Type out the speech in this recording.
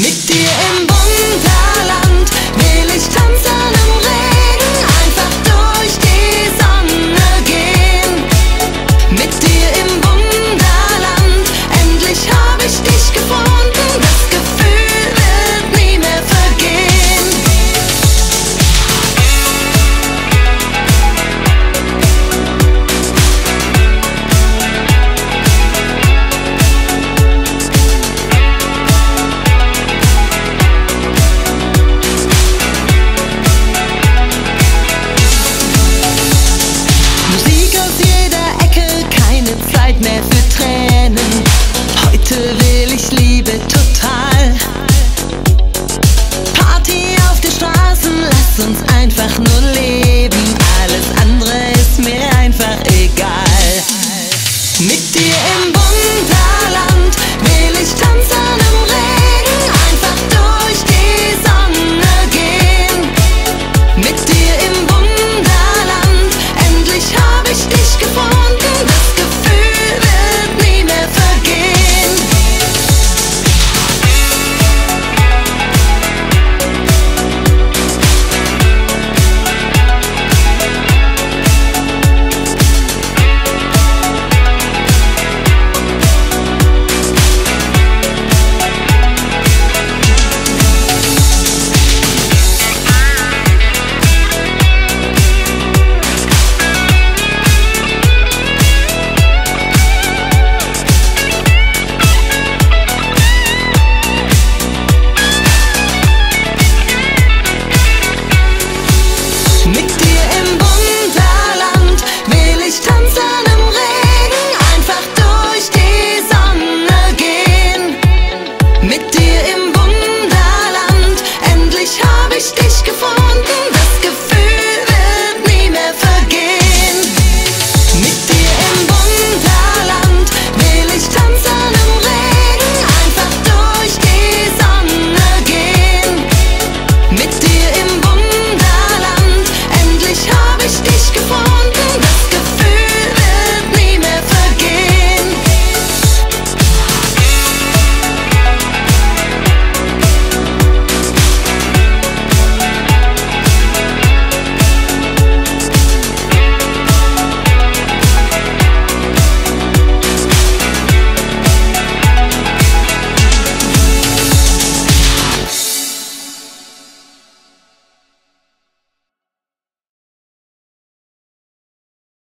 mit dir im Bauch.